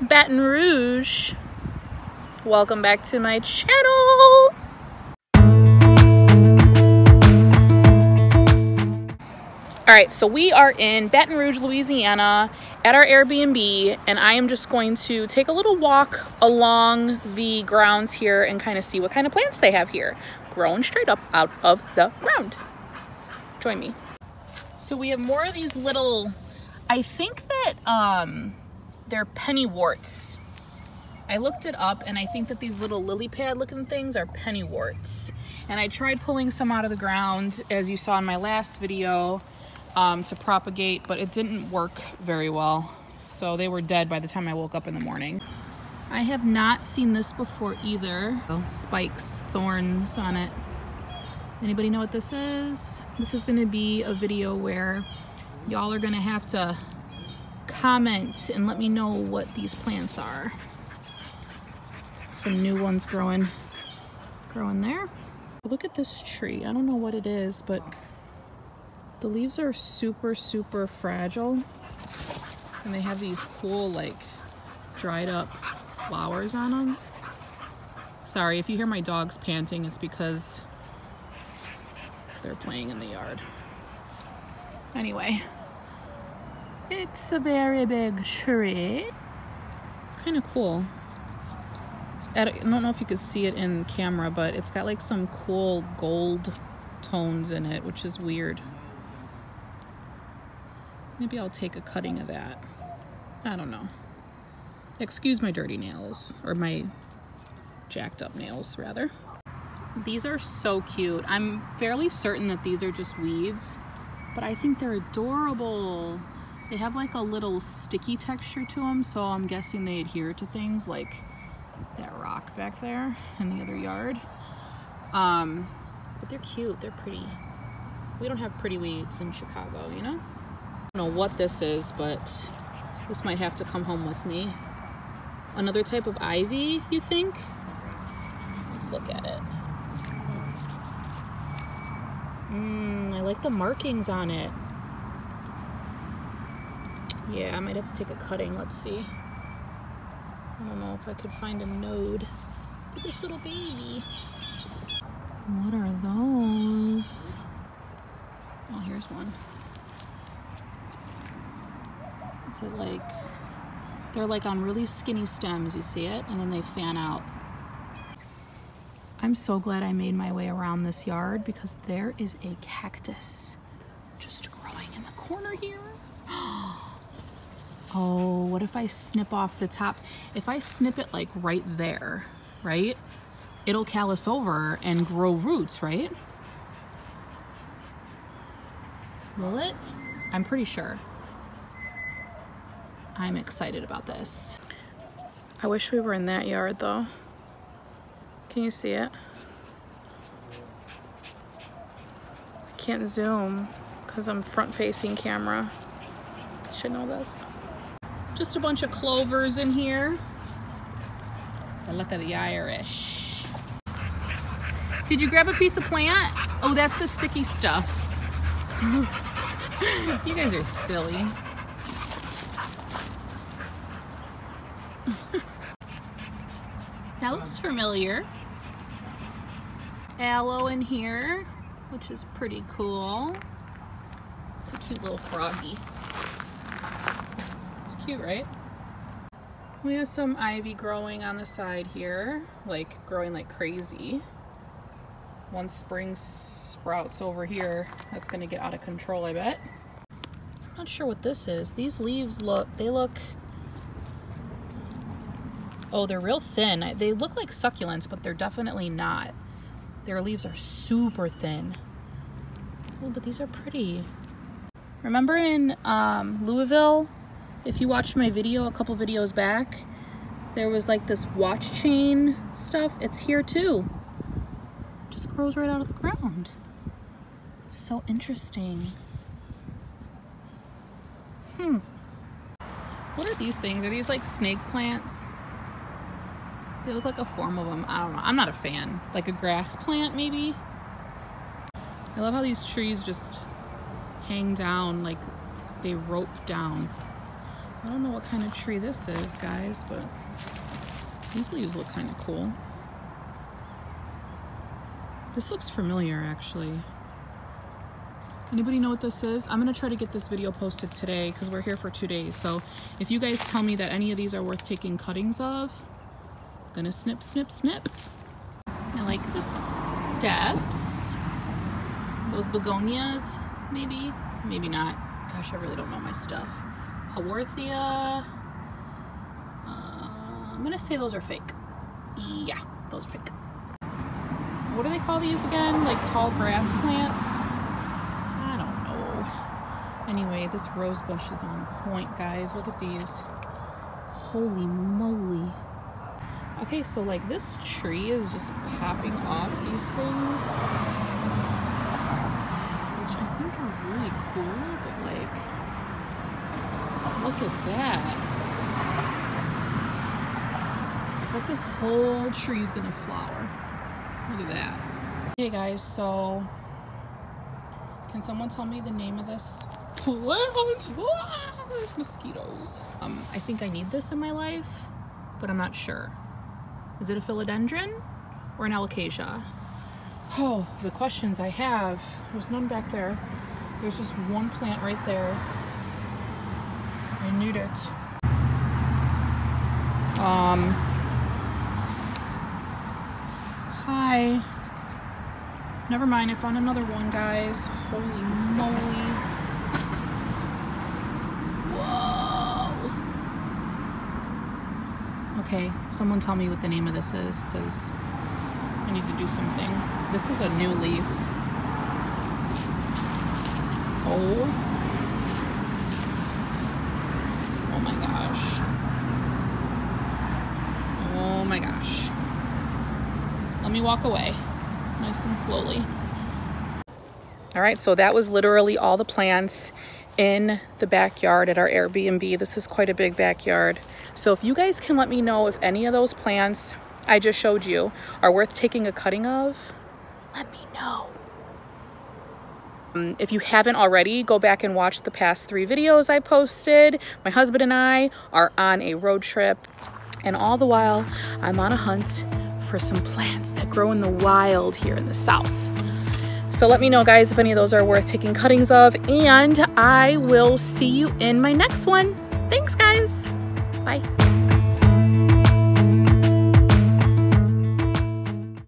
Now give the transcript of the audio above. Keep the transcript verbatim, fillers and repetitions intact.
Baton Rouge. Welcome back to my channel. All right, so we are in Baton Rouge, Louisiana at our Airbnb, and I am just going to take a little walk along the grounds here and kind of see what kind of plants they have here, growing straight up out of the ground. Join me. So we have more of these little, I think that um, they're pennyworts. I looked it up and I think that these little lily pad looking things are pennyworts. And I tried pulling some out of the ground, as you saw in my last video, um, to propagate, but it didn't work very well. So they were dead by the time I woke up in the morning. I have not seen this before either. Oh, spikes, thorns on it. Anybody know what this is? This is gonna be a video where y'all are gonna have to comment and let me know what these plants are. Some new ones growing, growing there. Look at this tree. I don't know what it is, but the leaves are super, super fragile. And they have these cool, like, dried up flowers on them. Sorry, if you hear my dogs panting, it's because they're playing in the yard. Anyway, it's a very big tree. It's kind of cool. It's at, I don't know if you could see it in camera, but it's got like some cool gold tones in it, which is weird. Maybe I'll take a cutting of that. I don't know. Excuse my dirty nails, or my jacked up nails rather. These are so cute. I'm fairly certain that these are just weeds, but I think they're adorable. They have like a little sticky texture to them, so I'm guessing they adhere to things, like that rock back there in the other yard. Um, but they're cute, they're pretty. We don't have pretty weeds in Chicago, you know? I don't know what this is, but this might have to come home with me. Another type of ivy, you think? Let's look at it. Mmm, I like the markings on it. Yeah, I might have to take a cutting. Let's see. I don't know if I could find a node. Look at this little baby. What are those? Oh, here's one. Is it like... They're like on really skinny stems, you see it? And then they fan out. I'm so glad I made my way around this yard because there is a cactus just growing in the corner here. Oh, what if I snip off the top? If I snip it like right there, right? It'll callus over and grow roots, right? Will it? I'm pretty sure. I'm excited about this. I wish we were in that yard though. Can you see it? I can't zoom because I'm front-facing camera. I should know this. Just a bunch of clovers in here. The luck of the Irish. Did you grab a piece of plant? Oh, that's the sticky stuff. You guys are silly. That looks familiar. Aloe in here, which is pretty cool. It's a cute little froggy. It's cute, right? We have some ivy growing on the side here, like growing like crazy. Once spring sprouts over here, that's gonna get out of control, I bet. I'm not sure what this is. These leaves look, they look, oh, they're real thin. They look like succulents, but they're definitely not. Their leaves are super thin. Oh, but these are pretty. Remember in um, Louisville, if you watched my video a couple videos back, there was like this watch chain stuff. It's here too. It just grows right out of the ground. It's so interesting. Hmm. What are these things? Are these like snake plants? They look like a form of them. I don't know. I'm not a fan. Like a grass plant, maybe? I love how these trees just hang down like they rope down. I don't know what kind of tree this is, guys, but these leaves look kind of cool. This looks familiar, actually. Anybody know what this is? I'm gonna try to get this video posted today because we're here for two days. So if you guys tell me that any of these are worth taking cuttings of, I'm gonna snip, snip, snip. I like the steps. Those begonias, maybe, maybe not. Gosh, I really don't know my stuff. Haworthia. Uh, I'm gonna say those are fake. Yeah, those are fake. What do they call these again? Like tall grass plants? Anyway, this rose bush is on point, guys. Look at these. Holy moly. Okay, so like this tree is just popping off these things, which I think are really cool, but like, look at that. I bet this whole tree is gonna flower. Look at that. Okay guys, so can someone tell me the name of this? What? What? Mosquitoes. Um, I think I need this in my life, but I'm not sure. Is it a philodendron or an alocasia? Oh, the questions I have. There's none back there. There's just one plant right there. I need it. Um. Hi. Never mind, I found another one, guys. Holy moly. Okay, someone tell me what the name of this is, because I need to do something. This is a new leaf. Oh. Oh my gosh. Oh my gosh. Let me walk away, nice and slowly. All right, so that was literally all the plants in the backyard at our Airbnb. This is quite a big backyard. So if you guys can let me know if any of those plants I just showed you are worth taking a cutting of, let me know. Um, if you haven't already, go back and watch the past three videos I posted. My husband and I are on a road trip, and all the while I'm on a hunt for some plants that grow in the wild here in the South. So let me know, guys, if any of those are worth taking cuttings of, and I will see you in my next one. Thanks, guys. Bye.